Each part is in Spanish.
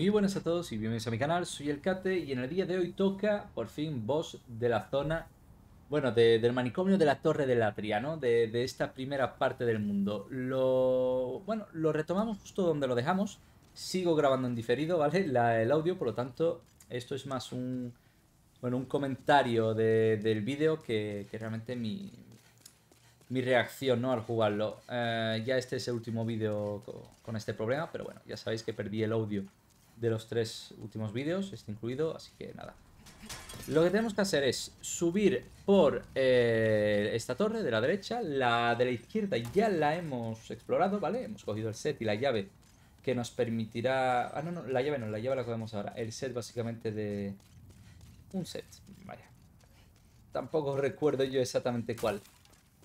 Muy buenas a todos y bienvenidos a mi canal, soy el Kate y en el día de hoy toca por fin boss de la zona, bueno, del manicomio de la Torre de Latria, ¿no? De esta primera parte del mundo. Bueno, lo retomamos justo donde lo dejamos, sigo grabando en diferido, ¿vale? El audio, por lo tanto, esto es más un comentario del vídeo que realmente mi reacción, ¿no?, al jugarlo. Ya este es el último vídeo con este problema, pero bueno, ya sabéis que perdí el audio de los 3 últimos vídeos, este incluido, así que nada. Lo que tenemos que hacer es subir por esta torre de la derecha. La de la izquierda ya la hemos explorado, ¿vale? Hemos cogido el set y la llave que nos permitirá... Ah, no, la llave no, la llave la cogemos ahora. El set básicamente de... Un set, vaya. Tampoco recuerdo yo exactamente cuál.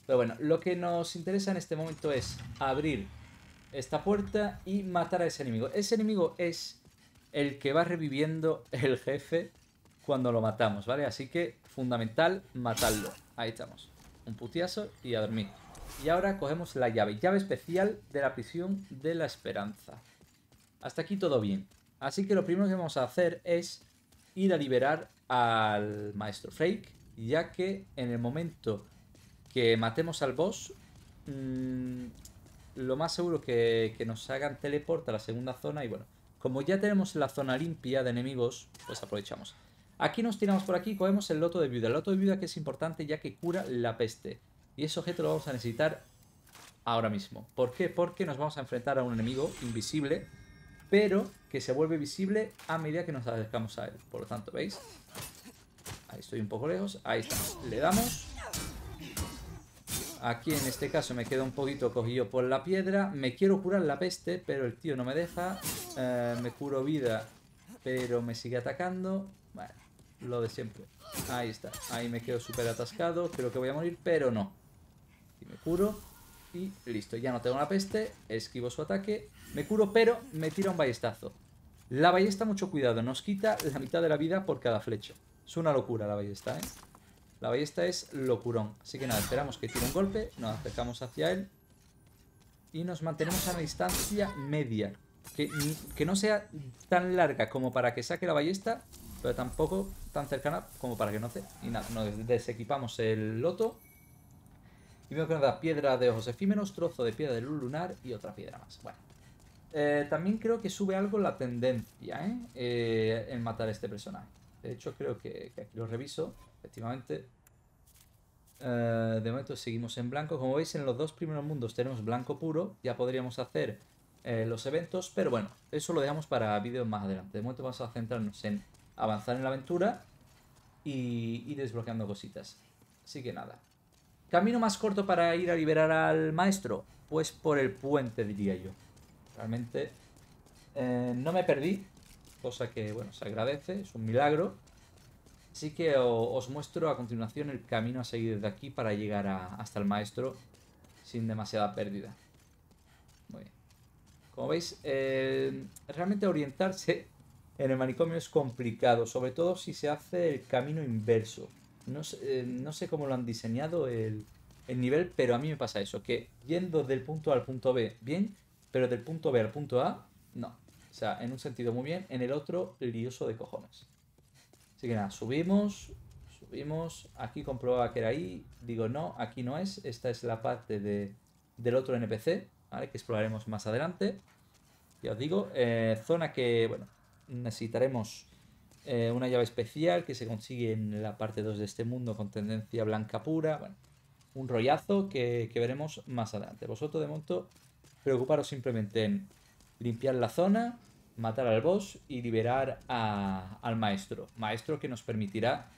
Pero bueno, lo que nos interesa en este momento es abrir esta puerta y matar a ese enemigo. Ese enemigo es el que va reviviendo el jefe cuando lo matamos, ¿vale? Así que fundamental matarlo. Ahí estamos. Un putiazo y a dormir. Y ahora cogemos la llave. Llave especial de la prisión de la esperanza. Hasta aquí todo bien. Así que lo primero que vamos a hacer es ir a liberar al maestro Fake, ya que en el momento que matemos al boss, lo más seguro que nos hagan teleport a la segunda zona. Y bueno, como ya tenemos la zona limpia de enemigos, pues aprovechamos. Aquí nos tiramos por aquí y cogemos el loto de viuda. El loto de viuda que es importante ya que cura la peste. Y ese objeto lo vamos a necesitar ahora mismo. ¿Por qué? Porque nos vamos a enfrentar a un enemigo invisible, pero que se vuelve visible a medida que nos acercamos a él. Por lo tanto, ¿veis? Ahí estoy un poco lejos. Ahí estamos. Le damos... Aquí en este caso me quedo un poquito cogido por la piedra. Me quiero curar la peste, pero el tío no me deja. Me curo vida, pero me sigue atacando. Bueno, lo de siempre. Ahí está. Ahí me quedo súper atascado. Creo que voy a morir, pero no. Y me curo. Y listo. Ya no tengo la peste. Esquivo su ataque. Me curo, pero me tira un ballestazo. La ballesta, mucho cuidado. Nos quita la mitad de la vida por cada flecha. Es una locura la ballesta, ¿eh? La ballesta es locurón. Así que nada, esperamos que tire un golpe. Nos acercamos hacia él. Y nos mantenemos a una distancia media. Que no sea tan larga como para que saque la ballesta, pero tampoco tan cercana como para que no se... Y nada, nos desequipamos el loto. Y vemos que nos da piedra de ojos efímeros, trozo de piedra de luz lunar y otra piedra más. Bueno. También creo que sube algo la tendencia, ¿eh? En matar a este personaje. De hecho, creo que aquí lo reviso. Efectivamente, de momento seguimos en blanco. Como veis, en los 2 primeros mundos tenemos blanco puro. Ya podríamos hacer los eventos, pero bueno, eso lo dejamos para vídeos más adelante. De momento vamos a centrarnos en avanzar en la aventura y ir desbloqueando cositas. Así que nada. ¿Camino más corto para ir a liberar al maestro? Pues por el puente, diría yo. Realmente no me perdí, cosa que, bueno, se agradece, es un milagro. Así que os muestro a continuación el camino a seguir desde aquí para llegar hasta el maestro sin demasiada pérdida. Muy bien. Como veis, realmente orientarse en el manicomio es complicado, sobre todo si se hace el camino inverso. No sé cómo lo han diseñado el nivel, pero a mí me pasa eso, que yendo del punto A al punto B, bien, pero del punto B al punto A, no. O sea, en un sentido muy bien, en el otro, lioso de cojones. Así que nada, subimos, aquí comprobaba que era ahí, digo no, aquí no es, esta es la parte del otro NPC, ¿vale? Que exploraremos más adelante. Ya os digo, zona que, bueno, necesitaremos una llave especial que se consigue en la parte 2 de este mundo con tendencia blanca pura, bueno, un rollazo que veremos más adelante. Vosotros de momento preocuparos simplemente en limpiar la zona, matar al boss y liberar al maestro. Maestro que nos permitirá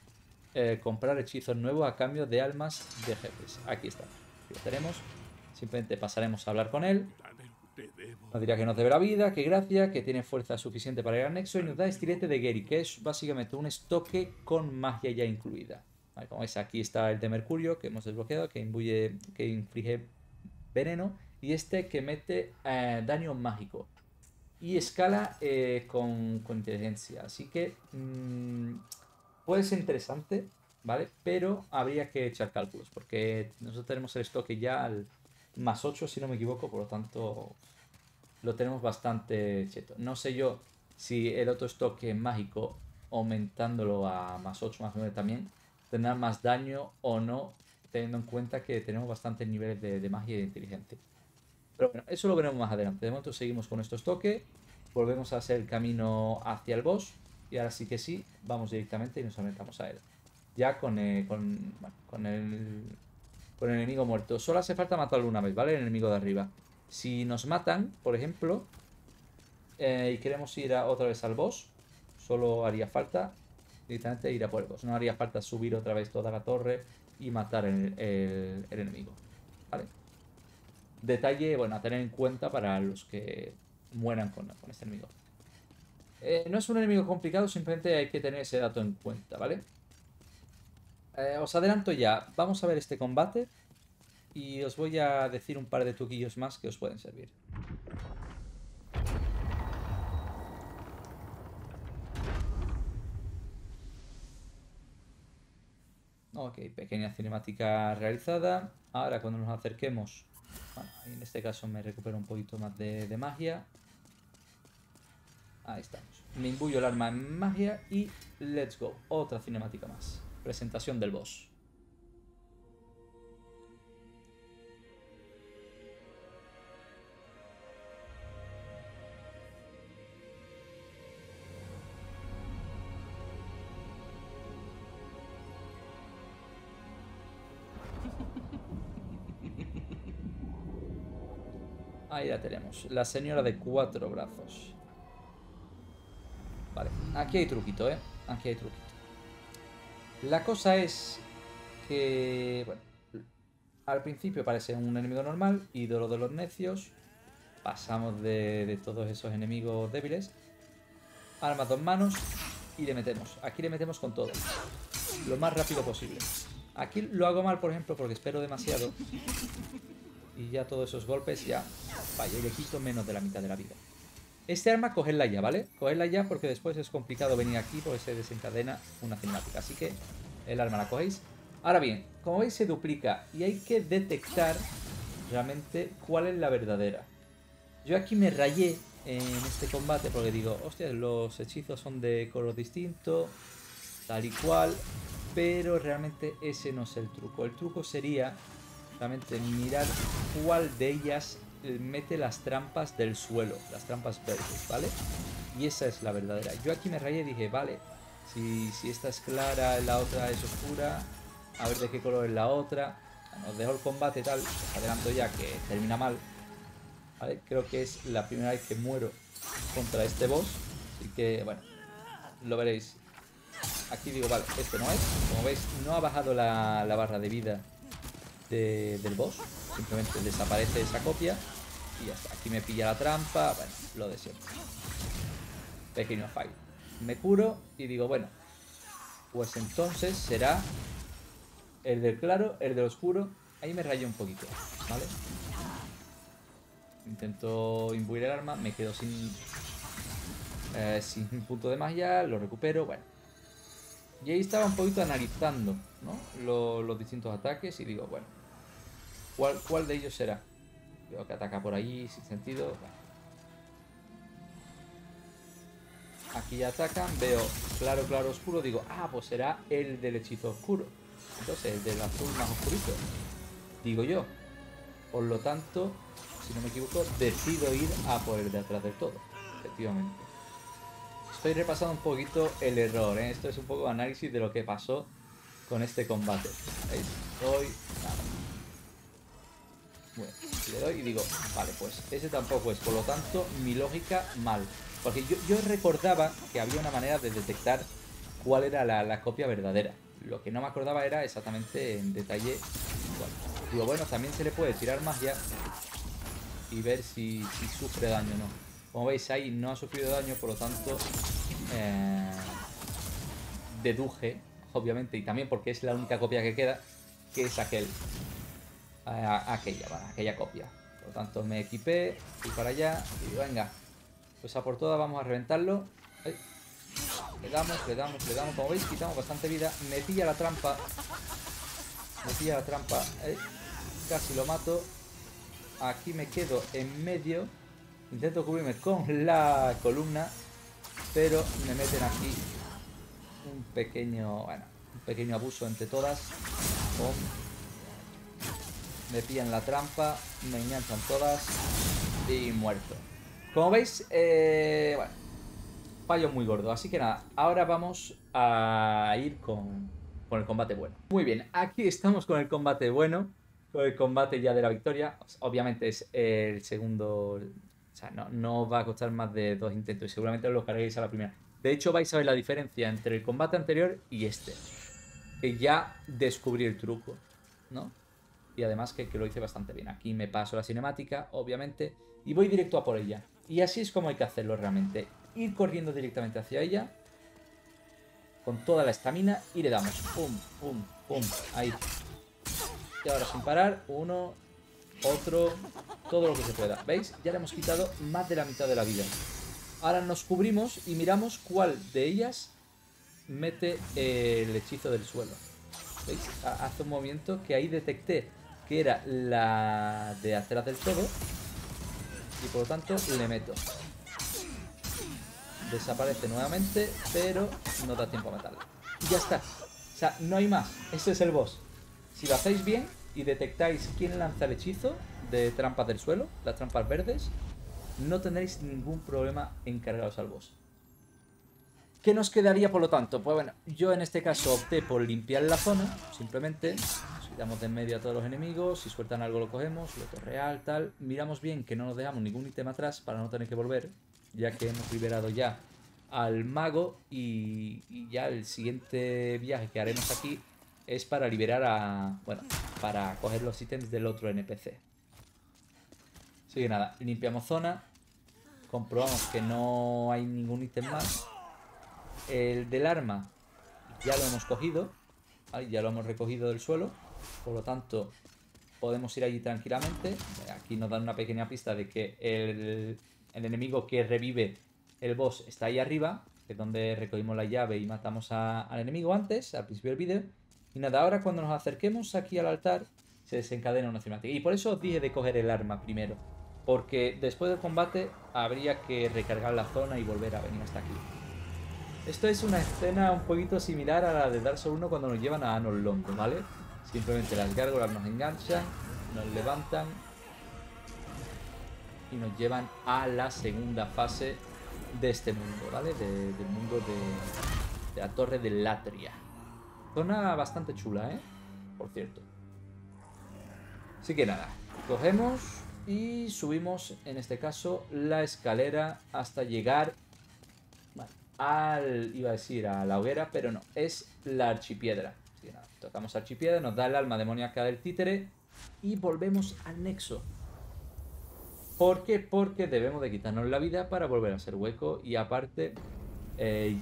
comprar hechizos nuevos a cambio de almas de jefes. Aquí está. Aquí lo tenemos. Simplemente pasaremos a hablar con él. Nos dirá que nos debe la vida, que gracia, que tiene fuerza suficiente para ir al nexo. Y nos da Estilete de Gery, que es básicamente un estoque con magia ya incluida. Vale, como veis, aquí está el de Mercurio que hemos desbloqueado, que inflige veneno. Y este que mete daño mágico. Y escala con inteligencia. Así que puede ser interesante, ¿vale? Pero habría que echar cálculos. Porque nosotros tenemos el estoque ya al más 8, si no me equivoco. Por lo tanto, lo tenemos bastante cheto. No sé yo Si el otro stock, que es mágico, aumentándolo a más 8, más 9 también, tendrá más daño o no, teniendo en cuenta que tenemos bastantes niveles de magia y de inteligencia. Pero bueno, eso lo veremos más adelante. De momento seguimos con estos toques, volvemos a hacer el camino hacia el boss y ahora sí que sí, vamos directamente y nos enfrentamos a él. Ya con el enemigo muerto. Solo hace falta matarlo una vez, ¿vale? El enemigo de arriba. Si nos matan, por ejemplo, y queremos ir otra vez al boss, solo haría falta directamente ir a por el boss. No haría falta subir otra vez toda la torre y matar el enemigo, ¿vale? Detalle, bueno, a tener en cuenta para los que mueran con este enemigo. No es un enemigo complicado, simplemente hay que tener ese dato en cuenta, ¿vale? Os adelanto ya, vamos a ver este combate y os voy a decir un par de truquillos más que os pueden servir. Ok, pequeña cinemática realizada. Ahora cuando nos acerquemos, bueno, en este caso me recupero un poquito más de magia. Ahí estamos. Me imbuyo el arma en magia y let's go. Otra cinemática más. Presentación del boss. Ahí la tenemos, la señora de 4 brazos. Vale, aquí hay truquito, ¿eh? Aquí hay truquito. La cosa es que, bueno, al principio parece un enemigo normal, ídolo de los necios. Pasamos de todos esos enemigos débiles. Armas 2 manos y le metemos. Aquí le metemos con todo, lo más rápido posible. Aquí lo hago mal, por ejemplo, porque espero demasiado. Y ya todos esos golpes ya... Vaya, y le quito menos de la mitad de la vida. Este arma, cogedla ya, ¿vale? Cogedla ya porque después es complicado venir aquí porque se desencadena una cinemática. Así que el arma la cogéis. Ahora bien, como veis se duplica y hay que detectar realmente cuál es la verdadera. Yo aquí me rayé en este combate porque digo, hostia, los hechizos son de color distinto, tal y cual, pero realmente ese no es el truco. El truco sería realmente mirar cuál de ellas mete las trampas del suelo, las trampas verdes, ¿vale? Y esa es la verdadera. Yo aquí me rayé y dije, vale, si esta es clara, la otra es oscura, a ver de qué color es la otra. Nos dejó el combate tal, adelanto ya que termina mal, ¿vale? Creo que es la primera vez que muero contra este boss, así que, bueno, lo veréis. Aquí digo, vale, este no es, como veis, no ha bajado la barra de vida del boss. Simplemente desaparece esa copia y ya está. Aquí me pilla la trampa, bueno, lo de siempre. Pequeño fail. Me curo y digo, bueno, pues entonces será el del claro, el del oscuro. Ahí me rayo un poquito, ¿vale? Intento imbuir el arma, me quedo sin punto de magia, lo recupero, bueno. Y ahí estaba un poquito analizando, ¿no? Los distintos ataques y digo, bueno, ¿Cuál de ellos será? Veo que ataca por ahí, sin sentido. Bueno. Aquí ya atacan, veo claro, claro, oscuro. Digo, ah, pues será el del hechizo oscuro. Entonces, el del azul más oscurito. Digo yo. Por lo tanto, si no me equivoco, decido ir a por el de atrás del todo. Efectivamente. Estoy repasando un poquito el error, ¿eh? Esto es un poco análisis de lo que pasó con este combate. ¿Veis? Hoy... Bueno, le doy y digo, vale, pues ese tampoco es, por lo tanto, mi lógica mal. Porque yo recordaba que había una manera de detectar cuál era la copia verdadera. Lo que no me acordaba era exactamente en detalle cuál. Digo, bueno, también se le puede tirar magia y ver si sufre daño o no. Como veis, ahí no ha sufrido daño, por lo tanto, deduje, obviamente, y también porque es la única copia que queda, que es aquella copia. Por lo tanto me equipé, fui para allá y digo, venga, pues a por todas vamos a reventarlo. Ay. Le damos, como veis quitamos bastante vida, me pilla la trampa, ay, casi lo mato. Aquí me quedo en medio, intento cubrirme con la columna pero me meten aquí un pequeño, bueno, un pequeño abuso entre todas. Me pillan la trampa, me enganchan todas y muerto. Como veis, bueno, fallo muy gordo. Así que nada, ahora vamos a ir con el combate bueno. Muy bien, aquí estamos con el combate bueno, con el combate ya de la victoria. Obviamente es el segundo, o sea, no os va a costar más de 2 intentos y seguramente os lo carguéis a la primera. De hecho, vais a ver la diferencia entre el combate anterior y este, que ya descubrí el truco, ¿no? Y además que lo hice bastante bien. Aquí me paso la cinemática, obviamente, y voy directo a por ella. Y así es como hay que hacerlo realmente. Ir corriendo directamente hacia ella, con toda la estamina, y le damos. Pum, pum, pum. Ahí. Y ahora sin parar, uno, otro, todo lo que se pueda. ¿Veis? Ya le hemos quitado más de la mitad de la vida. Ahora nos cubrimos y miramos cuál de ellas mete el hechizo del suelo. ¿Veis? Hace un movimiento que ahí detecté que era la de atrás del todo y por lo tanto le meto. Desaparece nuevamente, pero no da tiempo a matarla. Y ya está. O sea, no hay más. Ese es el boss. Si lo hacéis bien y detectáis quién lanza el hechizo de trampas del suelo, las trampas verdes, no tendréis ningún problema en cargaros al boss. ¿Qué nos quedaría por lo tanto? Pues bueno, yo en este caso opté por limpiar la zona, simplemente nos quitamos de en medio a todos los enemigos, si sueltan algo lo cogemos, loto real, tal, miramos bien que no nos dejamos ningún ítem atrás para no tener que volver, ya que hemos liberado ya al mago y ya el siguiente viaje que haremos aquí es para liberar a, bueno, para coger los ítems del otro NPC. Así que nada, limpiamos zona, comprobamos que no hay ningún ítem más. El del arma ya lo hemos cogido, ¿vale? Ya lo hemos recogido del suelo, por lo tanto podemos ir allí tranquilamente. Aquí nos dan una pequeña pista de que el enemigo que revive el boss está ahí arriba, que es donde recogimos la llave y matamos al enemigo antes, al principio del vídeo. Y nada, ahora cuando nos acerquemos aquí al altar se desencadena una cinemática. Y por eso os dije de coger el arma primero, porque después del combate habría que recargar la zona y volver a venir hasta aquí. Esto es una escena un poquito similar a la de Dark Souls 1 cuando nos llevan a Anor Londres, ¿vale? Simplemente las gárgolas nos enganchan, nos levantan y nos llevan a la segunda fase de este mundo, ¿vale? Del mundo de la Torre de Latria. Zona bastante chula, ¿eh? Por cierto. Así que nada, cogemos y subimos, en este caso, la escalera hasta llegar... iba a decir a la hoguera, pero no, es la archipiedra. Así que nada, tocamos archipiedra, nos da el alma demoníaca del títere y volvemos al nexo. ¿Por qué? Porque debemos de quitarnos la vida para volver a ser hueco y aparte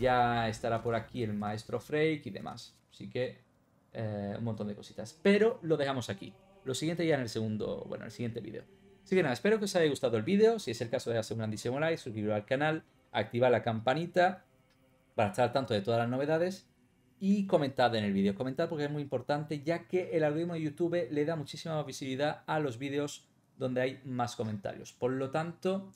ya estará por aquí el maestro Freak y demás. Así que un montón de cositas, pero lo dejamos aquí. Lo siguiente ya en el segundo, bueno, el siguiente vídeo. Así que nada, espero que os haya gustado el vídeo. Si es el caso, dejad un grandísimo like, suscribiros al canal, activad la campanita para estar al tanto de todas las novedades y comentad en el vídeo. Comentad porque es muy importante, ya que el algoritmo de YouTube le da muchísima visibilidad a los vídeos donde hay más comentarios. Por lo tanto,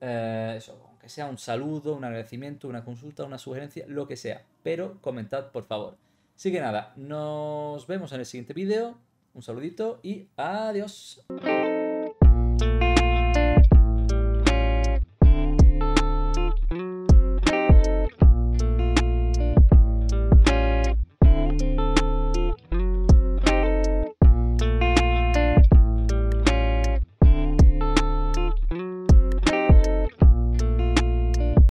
eso, aunque sea un saludo, un agradecimiento, una consulta, una sugerencia, lo que sea, pero comentad por favor. Así que nada, nos vemos en el siguiente vídeo. Un saludito y adiós.